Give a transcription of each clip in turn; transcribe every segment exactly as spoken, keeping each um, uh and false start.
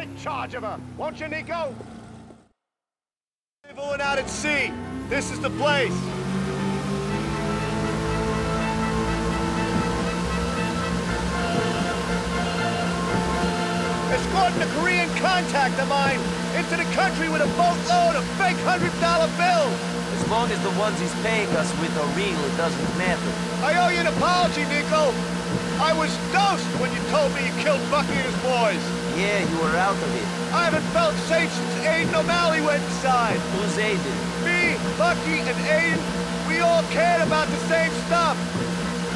take charge of her, won't you, Niko? Everyone out at sea, this is the place. Escorting a Korean contact of mine into the country with a boatload of fake hundred dollar bills. As long as the ones he's paying us with are real, it doesn't matter. I owe you an apology, Niko. I was dosed when you told me you killed Bucky and his boys. Yeah, you were out of it. I haven't felt safe since Aidan O'Malley went inside. Who's Aidan? Me, Bucky, and Aidan, we all cared about the same stuff.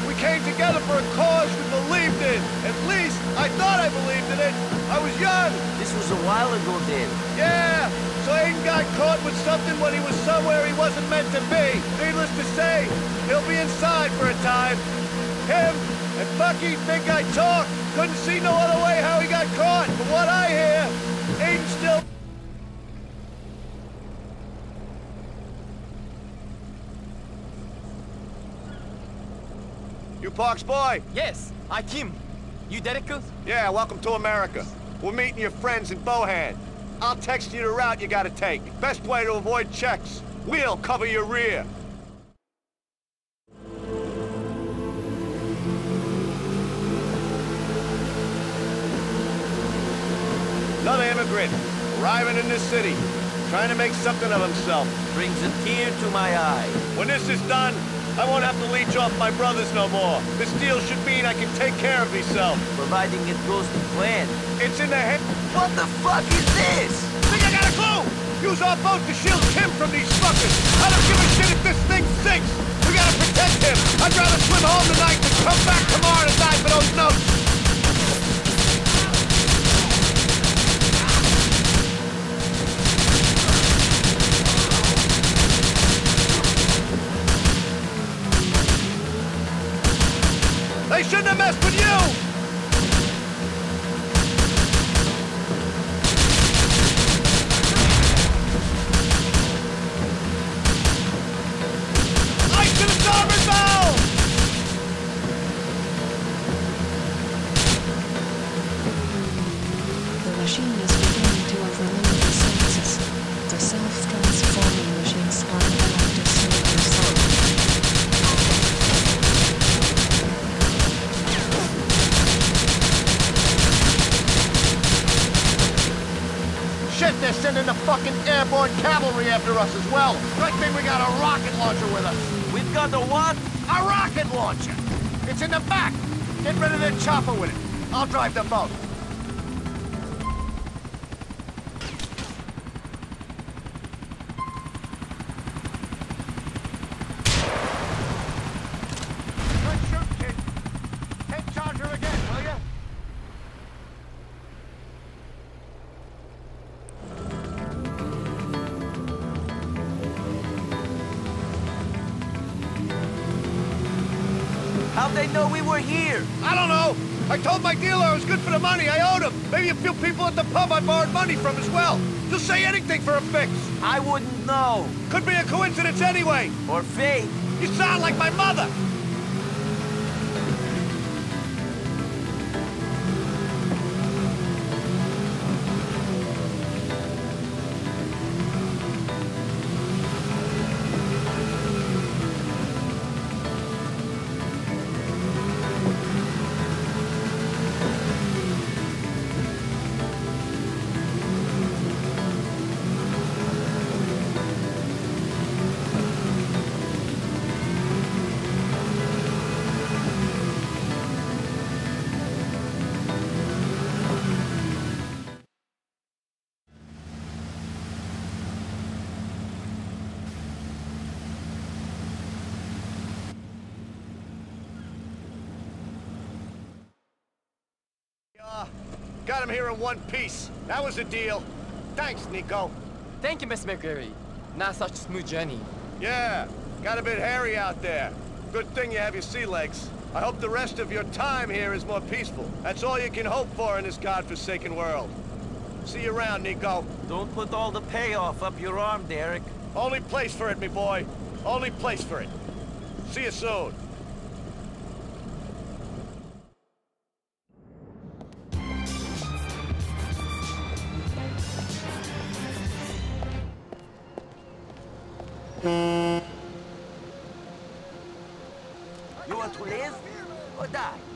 We came together for a cause we believed in. At least, I thought I believed in it. I was young. This was a while ago, then. Yeah, so Aidan got caught with something when he was somewhere he wasn't meant to be. Needless to say, he'll be inside for a time. Him and Bucky think I talk. Couldn't see no other way how he got caught. From what I hear, Aidan still... You Park's boy? Yes, I Kim. You Dedekus? Yeah, welcome to America. We're meeting your friends in Bohan. I'll text you the route you gotta take. Best way to avoid checks. We'll cover your rear. Another immigrant, arriving in this city, trying to make something of himself. Brings a tear to my eye. When this is done, I won't have to leech off my brothers no more. This deal should mean I can take care of myself. Providing it goes to plan. It's in the head. What the fuck is this? Think I got a clue? Use our boat to shield Kim from these fuckers. I don't give a shit if this thing sinks. We gotta protect him. I'd rather swim home tonight than come back tomorrow to die for those notes. They shouldn't have messed with you! Ice to the starboard bow! The machine is beginning to overload the senses. The self-transforming machines are about to see the result. They're sending the fucking airborne cavalry after us as well. Good thing we got a rocket launcher with us. We've got the what? A rocket launcher! It's in the back! Get rid of their chopper with it. I'll drive the boat. How'd they know we were here? I don't know. I told my dealer I was good for the money. I owed him. Maybe a few people at the pub I borrowed money from as well. You'll say anything for a fix. I wouldn't know. Could be a coincidence anyway. Or fate. You sound like my mother. Got him here in one piece. That was a deal. Thanks, Niko. Thank you, Miss Mercury. Not such a smooth journey. Yeah, got a bit hairy out there. Good thing you have your sea legs. I hope the rest of your time here is more peaceful. That's all you can hope for in this godforsaken world. See you around, Niko. Don't put all the payoff up your arm, Derek. Only place for it, me boy. Only place for it. See you soon. You want to live or die?